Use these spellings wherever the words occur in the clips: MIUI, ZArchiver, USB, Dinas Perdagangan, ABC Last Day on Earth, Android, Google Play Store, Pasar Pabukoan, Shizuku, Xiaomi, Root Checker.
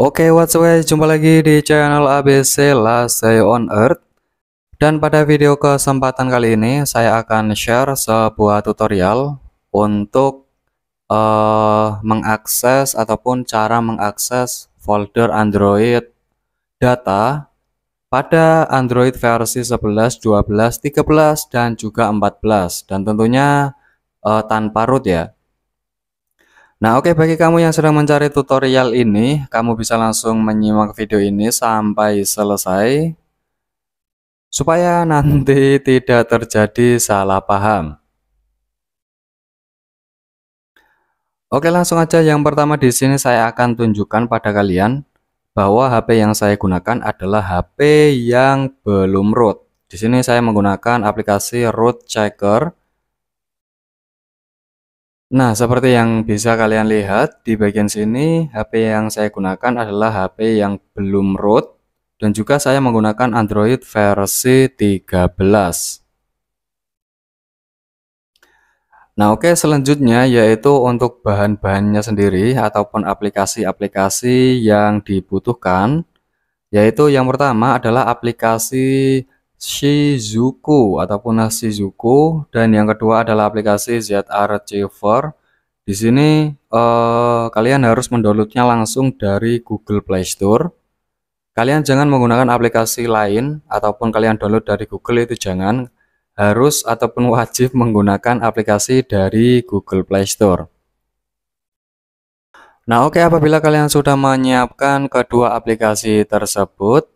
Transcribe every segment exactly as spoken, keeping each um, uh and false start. Oke, okay, what's up guys, jumpa lagi di channel A B C Last Day on Earth. Dan pada video kesempatan kali ini saya akan share sebuah tutorial untuk uh, mengakses ataupun cara mengakses folder Android data pada Android versi sebelas, dua belas, tiga belas dan juga empat belas, dan tentunya uh, tanpa root ya. Nah oke, okay, bagi kamu yang sedang mencari tutorial ini, kamu bisa langsung menyimak video ini sampai selesai supaya nanti tidak terjadi salah paham. Oke, okay, langsung aja. Yang pertama di sini saya akan tunjukkan pada kalian bahwa H P yang saya gunakan adalah H P yang belum root. Di sini saya menggunakan aplikasi Root Checker. Nah, seperti yang bisa kalian lihat di bagian sini, H P yang saya gunakan adalah H P yang belum root, dan juga saya menggunakan Android versi tiga belas. Nah, oke, selanjutnya yaitu untuk bahan-bahannya sendiri ataupun aplikasi-aplikasi yang dibutuhkan, yaitu yang pertama adalah aplikasi Shizuku ataupun Shizuku, dan yang kedua adalah aplikasi ZArchiver. Di sini eh, kalian harus mendownloadnya langsung dari Google Play Store. Kalian jangan menggunakan aplikasi lain ataupun kalian download dari Google, itu jangan, harus ataupun wajib menggunakan aplikasi dari Google Play Store. Nah, oke, apabila kalian sudah menyiapkan kedua aplikasi tersebut,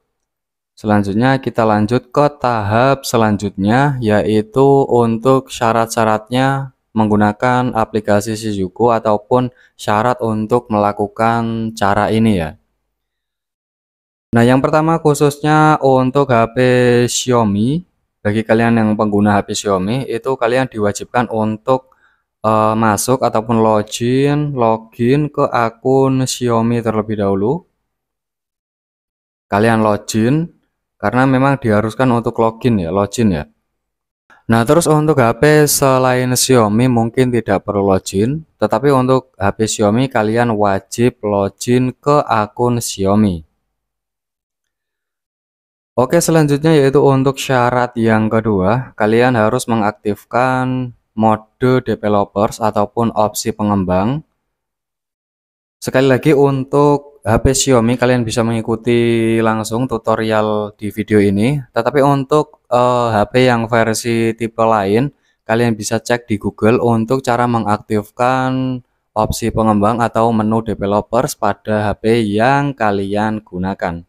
selanjutnya kita lanjut ke tahap selanjutnya, yaitu untuk syarat-syaratnya menggunakan aplikasi Shizuku ataupun syarat untuk melakukan cara ini ya. Nah, yang pertama khususnya untuk H P Xiaomi, bagi kalian yang pengguna H P Xiaomi itu kalian diwajibkan untuk uh, masuk ataupun login login ke akun Xiaomi terlebih dahulu. Kalian login karena memang diharuskan untuk login ya, login ya. Nah, terus untuk H P selain Xiaomi mungkin tidak perlu login, tetapi untuk H P Xiaomi kalian wajib login ke akun Xiaomi. Oke, selanjutnya yaitu untuk syarat yang kedua, kalian harus mengaktifkan mode developers ataupun opsi pengembang. Sekali lagi untuk H P Xiaomi kalian bisa mengikuti langsung tutorial di video ini, tetapi untuk uh, H P yang versi tipe lain kalian bisa cek di Google untuk cara mengaktifkan opsi pengembang atau menu developers pada H P yang kalian gunakan.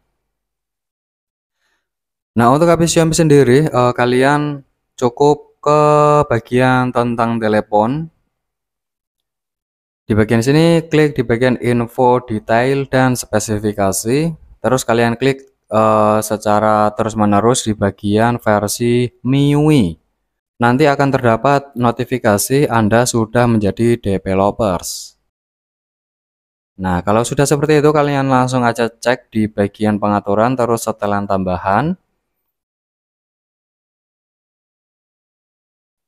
Nah, untuk H P Xiaomi sendiri uh, kalian cukup ke bagian tentang telepon. Di bagian sini klik di bagian info detail dan spesifikasi, terus kalian klik uh, secara terus-menerus di bagian versi M I U I. Nanti akan terdapat notifikasi Anda sudah menjadi developers. Nah, kalau sudah seperti itu kalian langsung aja cek di bagian pengaturan terus setelan tambahan.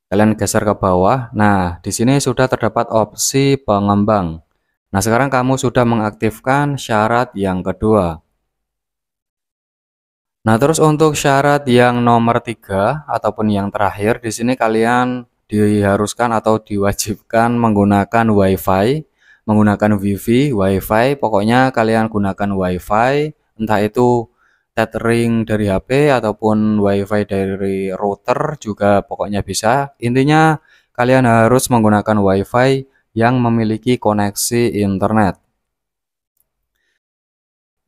Kalian geser ke bawah. Nah, di sini sudah terdapat opsi pengembang. Nah, sekarang kamu sudah mengaktifkan syarat yang kedua. Nah, terus untuk syarat yang nomor tiga ataupun yang terakhir, di sini kalian diharuskan atau diwajibkan menggunakan Wi-Fi, menggunakan Wi-Fi, Wi-Fi, pokoknya kalian gunakan Wi-Fi, entah itu tethering dari H P ataupun Wi-Fi dari router juga pokoknya bisa. Intinya kalian harus menggunakan Wi-Fi yang memiliki koneksi internet.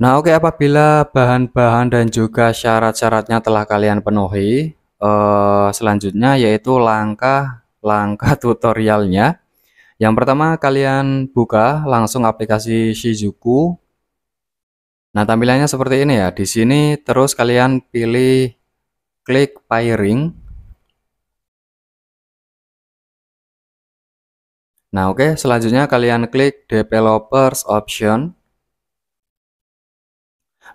Nah, oke, apabila bahan-bahan dan juga syarat-syaratnya telah kalian penuhi, eh, selanjutnya yaitu langkah-langkah tutorialnya. Yang pertama, kalian buka langsung aplikasi Shizuku. Nah, tampilannya seperti ini ya. Di sini terus kalian pilih klik pairing. Nah, oke, selanjutnya kalian klik developers option.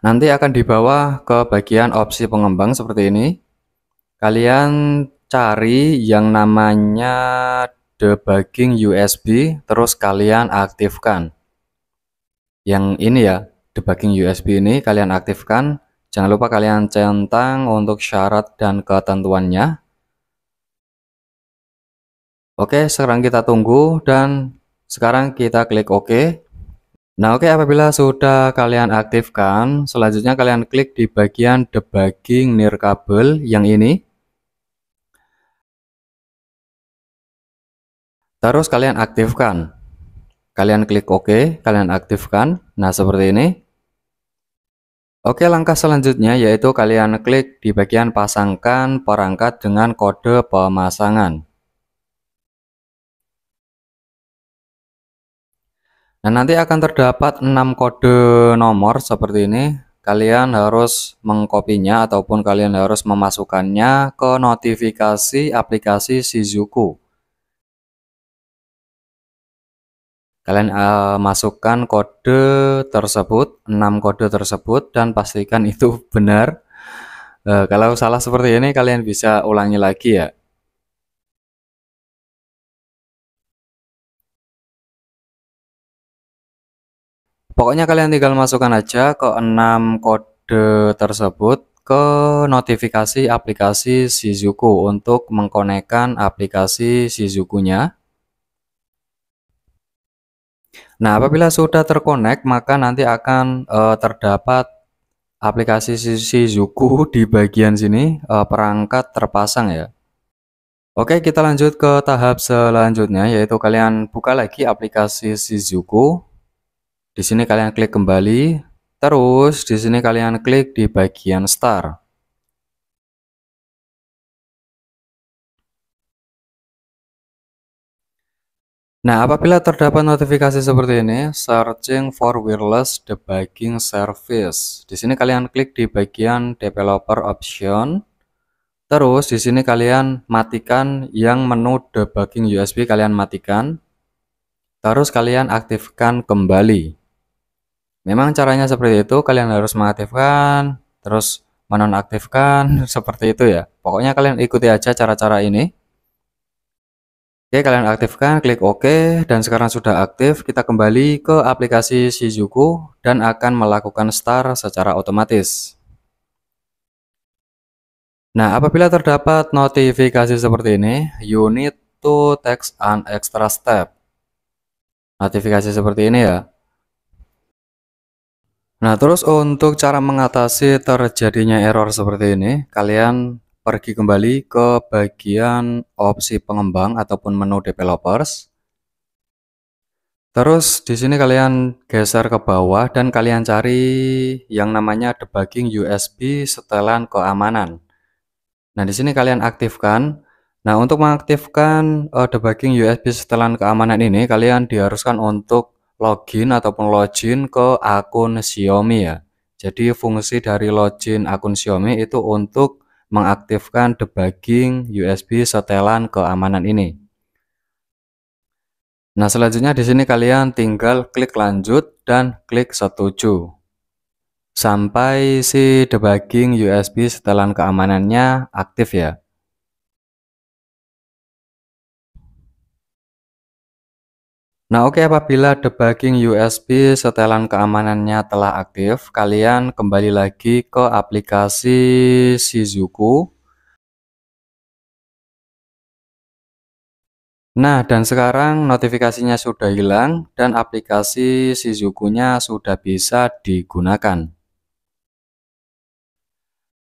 Nanti akan dibawa ke bagian opsi pengembang seperti ini. Kalian cari yang namanya debugging U S B, terus kalian aktifkan. Yang ini ya. debugging U S B ini kalian aktifkan. Jangan lupa kalian centang untuk syarat dan ketentuannya. Oke, sekarang kita tunggu dan sekarang kita klik OK. Nah, oke, apabila sudah kalian aktifkan, selanjutnya kalian klik di bagian debugging near kabel yang ini. Terus kalian aktifkan. Kalian klik OK, kalian aktifkan. Nah, seperti ini. Oke, langkah selanjutnya yaitu kalian klik di bagian pasangkan perangkat dengan kode pemasangan. Nah, nanti akan terdapat enam kode nomor seperti ini. Kalian harus mengkopinya ataupun kalian harus memasukkannya ke notifikasi aplikasi Shizuku. Kalian uh, masukkan kode tersebut, enam kode tersebut, dan pastikan itu benar. Uh, kalau salah seperti ini, kalian bisa ulangi lagi ya. Pokoknya kalian tinggal masukkan aja ke enam kode tersebut ke notifikasi aplikasi Shizuku untuk mengkonekkan aplikasi Shizuku-nya. Nah, apabila sudah terkonek, maka nanti akan uh, terdapat aplikasi Shizuku di bagian sini, uh, perangkat terpasang ya. Oke, kita lanjut ke tahap selanjutnya, yaitu kalian buka lagi aplikasi Shizuku. Di sini kalian klik kembali, terus di sini kalian klik di bagian start. Nah, apabila terdapat notifikasi seperti ini, searching for wireless debugging service. Di sini kalian klik di bagian developer option. Terus di sini kalian matikan yang menu debugging U S B, kalian matikan. Terus kalian aktifkan kembali. Memang caranya seperti itu, kalian harus mengaktifkan, terus menonaktifkan, seperti itu ya. Pokoknya kalian ikuti aja cara-cara ini. Oke, kalian aktifkan, klik OK, dan sekarang sudah aktif. Kita kembali ke aplikasi Shizuku dan akan melakukan start secara otomatis. Nah, apabila terdapat notifikasi seperti ini, you need to take an extra step. Notifikasi seperti ini ya. Nah, terus untuk cara mengatasi terjadinya error seperti ini, kalian pergi kembali ke bagian opsi pengembang ataupun menu developers. Terus di sini kalian geser ke bawah dan kalian cari yang namanya debugging U S B setelan keamanan. Nah, di sini kalian aktifkan. Nah, untuk mengaktifkan uh, debugging U S B setelan keamanan ini, kalian diharuskan untuk login ataupun login ke akun Xiaomi ya. Jadi fungsi dari login akun Xiaomi itu untuk mengaktifkan debugging U S B setelan keamanan ini. Nah, selanjutnya di sini kalian tinggal klik lanjut dan klik setuju sampai si debugging U S B setelan keamanannya aktif ya. Nah, oke, apabila debugging U S B setelan keamanannya telah aktif, kalian kembali lagi ke aplikasi Shizuku. Nah, dan sekarang notifikasinya sudah hilang dan aplikasi Shizuku-nya sudah bisa digunakan.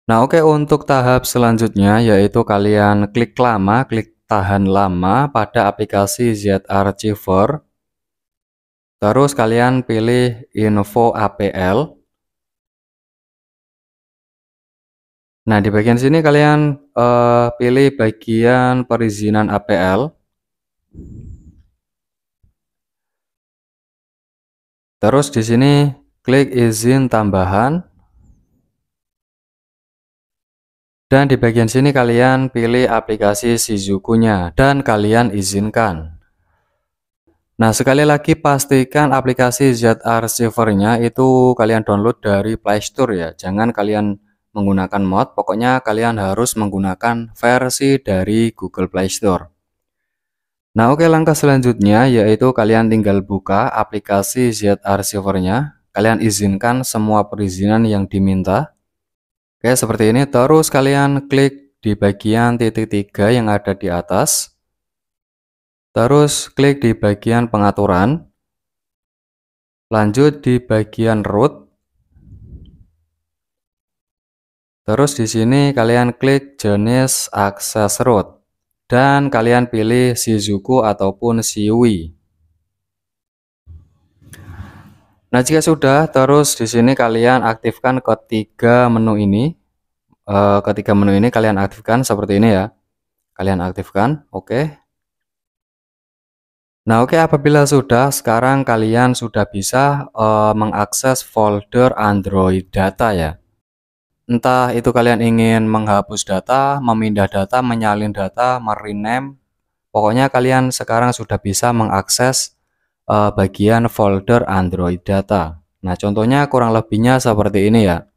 Nah, oke, untuk tahap selanjutnya yaitu kalian klik lama, klik tahan lama pada aplikasi ZArchiver. Terus kalian pilih info A P L. Nah, di bagian sini kalian uh, pilih bagian perizinan A P L. Terus di sini klik izin tambahan. Dan di bagian sini kalian pilih aplikasi Shizuku-nya dan kalian izinkan. Nah, sekali lagi pastikan aplikasi ZArchiver-nya itu kalian download dari Play Store ya. Jangan kalian menggunakan mod, pokoknya kalian harus menggunakan versi dari Google Play Store. Nah, oke, langkah selanjutnya yaitu kalian tinggal buka aplikasi ZArchiver-nya. Kalian izinkan semua perizinan yang diminta. Oke, seperti ini. Terus kalian klik di bagian titik tiga yang ada di atas. Terus klik di bagian pengaturan. Lanjut di bagian root. Terus di sini kalian klik jenis akses root. Dan kalian pilih Shizuku ataupun M I U I. Nah, jika sudah, terus di sini kalian aktifkan ketiga menu ini. E, ketiga menu ini kalian aktifkan seperti ini ya. Kalian aktifkan, oke. Okay. Nah, oke, okay, apabila sudah, sekarang kalian sudah bisa e, mengakses folder Android data ya. Entah itu kalian ingin menghapus data, memindah data, menyalin data, merename. Pokoknya kalian sekarang sudah bisa mengakses bagian folder Android data. Nah, contohnya kurang lebihnya seperti ini ya.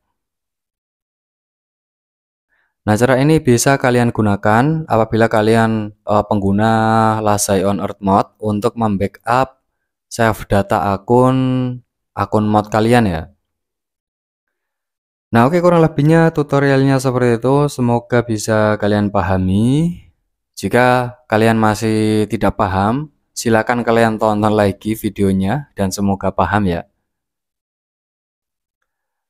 Nah, cara ini bisa kalian gunakan apabila kalian uh, pengguna Last Day on Earth mod untuk membackup save data akun akun mod kalian ya. Nah, oke, kurang lebihnya tutorialnya seperti itu. Semoga bisa kalian pahami. Jika kalian masih tidak paham, silakan kalian tonton lagi videonya dan semoga paham ya.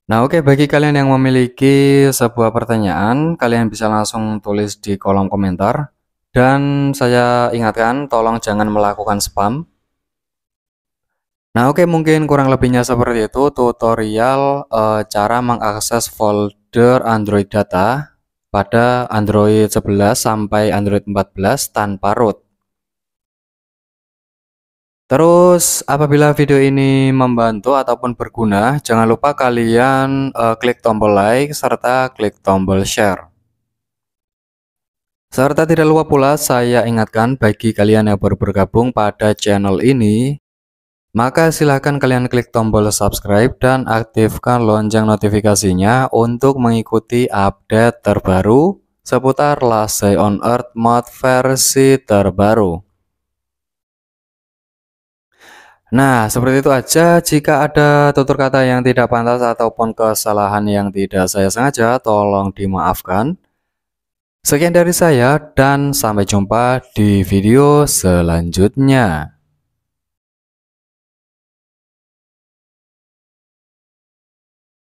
Nah, oke, bagi kalian yang memiliki sebuah pertanyaan, kalian bisa langsung tulis di kolom komentar. Dan saya ingatkan, tolong jangan melakukan spam. Nah, oke, mungkin kurang lebihnya seperti itu tutorial e, cara mengakses folder Android data pada Android sebelas sampai Android empat belas tanpa root. Terus, apabila video ini membantu ataupun berguna, jangan lupa kalian uh, klik tombol like serta klik tombol share. Serta tidak lupa pula saya ingatkan bagi kalian yang baru bergabung pada channel ini, maka silahkan kalian klik tombol subscribe dan aktifkan lonceng notifikasinya untuk mengikuti update terbaru seputar Last Day on Earth mod versi terbaru. Nah, seperti itu aja. Jika ada tutur kata yang tidak pantas ataupun kesalahan yang tidak saya sengaja, tolong dimaafkan. Sekian dari saya dan sampai jumpa di video selanjutnya.